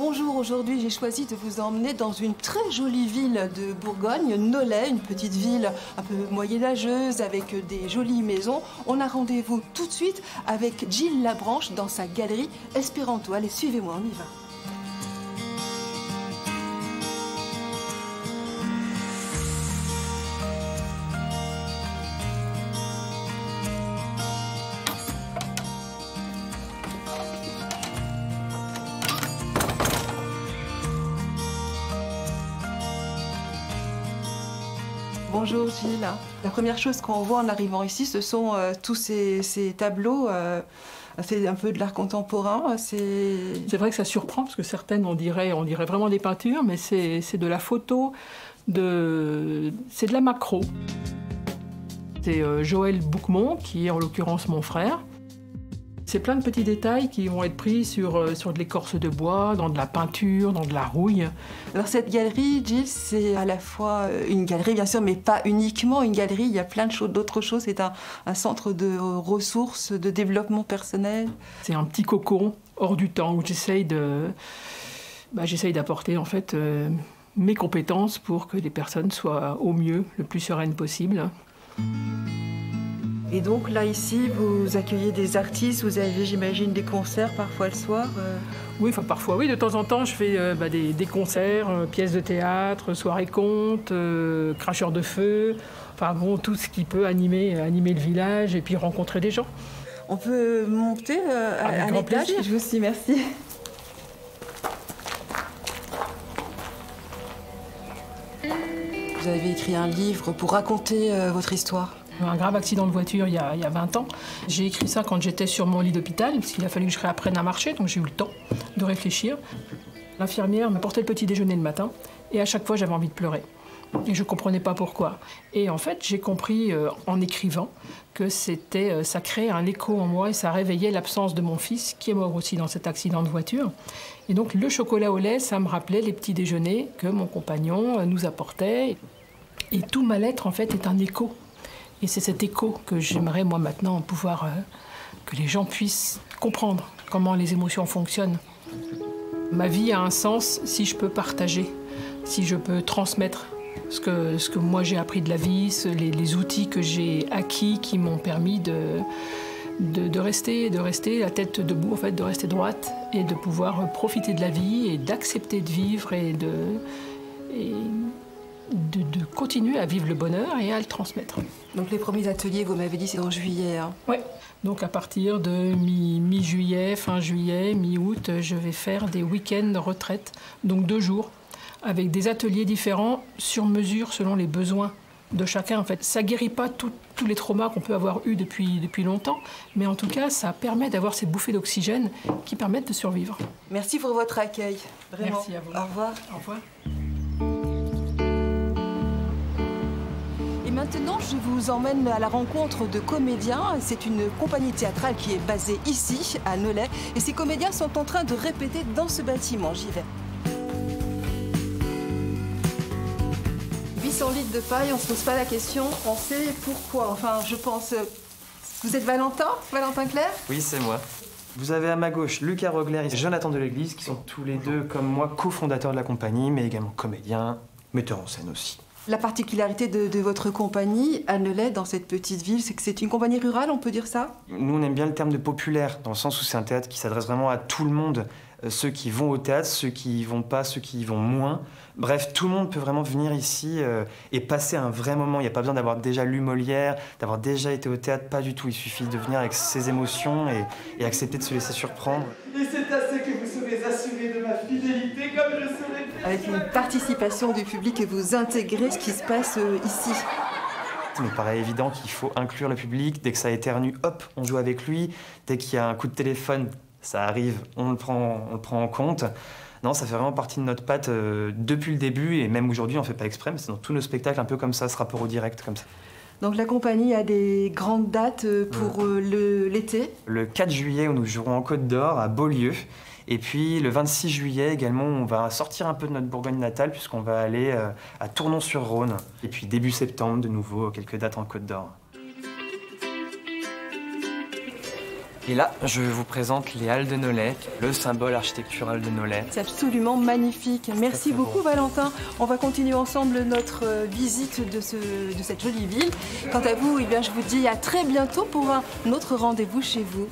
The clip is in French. Bonjour, aujourd'hui j'ai choisi de vous emmener dans une très jolie ville de Bourgogne, Nolay, une petite ville un peu moyenâgeuse avec des jolies maisons. On a rendez-vous tout de suite avec Gilles Labranche dans sa galerie Espéranto. Allez, suivez-moi, on y va. Bonjour Gilles. La première chose qu'on voit en arrivant ici, ce sont tous ces tableaux. C'est un peu de l'art contemporain. C'est vrai que ça surprend, parce que certaines, on dirait vraiment des peintures, mais c'est de la photo, c'est de la macro. C'est Joël Bouquemont, qui est en l'occurrence mon frère. C'est plein de petits détails qui vont être pris sur de l'écorce de bois, dans de la peinture, dans de la rouille. Alors cette galerie, Gilles, c'est à la fois une galerie, bien sûr, mais pas uniquement une galerie. Il y a plein d'autres choses. C'est un centre de ressources, de développement personnel. C'est un petit cocon hors du temps où j'essaye d'apporter en fait mes compétences pour que les personnes soient au mieux, le plus sereines possible. Et donc là, ici, vous accueillez des artistes, vous avez, j'imagine, des concerts parfois le soir Oui, enfin parfois, oui. De temps en temps, je fais des concerts, pièces de théâtre, soirées contes, cracheurs de feu, enfin bon, tout ce qui peut animer le village et puis rencontrer des gens. On peut monter à l'étage. Je vous dis merci. Vous avez écrit un livre pour raconter votre histoire. Un grave accident de voiture il y a 20 ans. J'ai écrit ça quand j'étais sur mon lit d'hôpital, parce qu'il a fallu que je réapprenne à marcher, donc j'ai eu le temps de réfléchir. L'infirmière me portait le petit déjeuner le matin, et à chaque fois j'avais envie de pleurer. Et je ne comprenais pas pourquoi. Et en fait, j'ai compris en écrivant que ça créait un écho en moi et ça réveillait l'absence de mon fils, qui est mort aussi dans cet accident de voiture. Et donc le chocolat au lait, ça me rappelait les petits déjeuners que mon compagnon nous apportait. Et tout ma lettre, en fait, est un écho. Et c'est cet écho que j'aimerais, moi, maintenant, pouvoir... que les gens puissent comprendre comment les émotions fonctionnent. Ma vie a un sens si je peux partager, si je peux transmettre ce que moi j'ai appris de la vie, les outils que j'ai acquis qui m'ont permis de rester la tête debout, en fait, de rester droite et de pouvoir profiter de la vie et d'accepter de vivre et de continuer à vivre le bonheur et à le transmettre. Donc les premiers ateliers, vous m'avez dit, c'est en juillet. Hein. Oui, donc à partir de mi-juillet, fin juillet, mi-août, je vais faire des week-ends retraite, donc 2 jours, avec des ateliers différents, sur mesure, selon les besoins de chacun. En fait, ça guérit pas tous les traumas qu'on peut avoir eus depuis longtemps, mais en tout cas, ça permet d'avoir ces bouffées d'oxygène qui permettent de survivre. Merci pour votre accueil. Vraiment. Merci à vous. Au revoir. Au revoir. Maintenant, je vous emmène à la rencontre de Comédiens. C'est une compagnie théâtrale qui est basée ici, à Nolay. Et ces comédiens sont en train de répéter dans ce bâtiment. J'y vais. 800 litres de paille, on ne se pose pas la question. On sait pourquoi. Enfin, je pense... Vous êtes Valentin Clerc? Oui, c'est moi. Vous avez à ma gauche Lucas Rogler et Jonathan de l'Église, qui sont tous les deux, comme moi, cofondateurs de la compagnie, mais également comédiens, metteurs en scène aussi. La particularité de votre compagnie, à Nolay, dans cette petite ville, c'est que c'est une compagnie rurale, on peut dire ça? Nous, on aime bien le terme de populaire, dans le sens où c'est un théâtre qui s'adresse vraiment à tout le monde. Ceux qui vont au théâtre, ceux qui y vont pas, ceux qui y vont moins. Bref, tout le monde peut vraiment venir ici et passer un vrai moment. Il n'y a pas besoin d'avoir déjà lu Molière, d'avoir déjà été au théâtre, pas du tout. Il suffit de venir avec ses émotions et accepter de se laisser surprendre. Et c'est à ce que vous serez assuré de ma fidélité comme je serai. Avec une participation du public et vous intégrez ce qui se passe ici. Il me paraît évident qu'il faut inclure le public. Dès que ça éternue, hop, on joue avec lui. Dès qu'il y a un coup de téléphone, ça arrive, on le prend en compte. Non, ça fait vraiment partie de notre patte depuis le début et même aujourd'hui, on ne fait pas exprès, mais c'est dans tous nos spectacles un peu comme ça, ce rapport au direct comme ça. Donc la compagnie a des grandes dates pour l'été. Le 4 juillet, nous jouerons en Côte d'Or, à Beaulieu. Et puis le 26 juillet également, on va sortir un peu de notre Bourgogne natale puisqu'on va aller à Tournon-sur-Rhône. Et puis début septembre, de nouveau, quelques dates en Côte d'Or. Et là, je vous présente les Halles de Nolay, le symbole architectural de Nolay. C'est absolument magnifique. Merci beaucoup, Valentin. On va continuer ensemble notre visite de cette jolie ville. Quant à vous, eh bien, je vous dis à très bientôt pour un autre rendez-vous chez vous.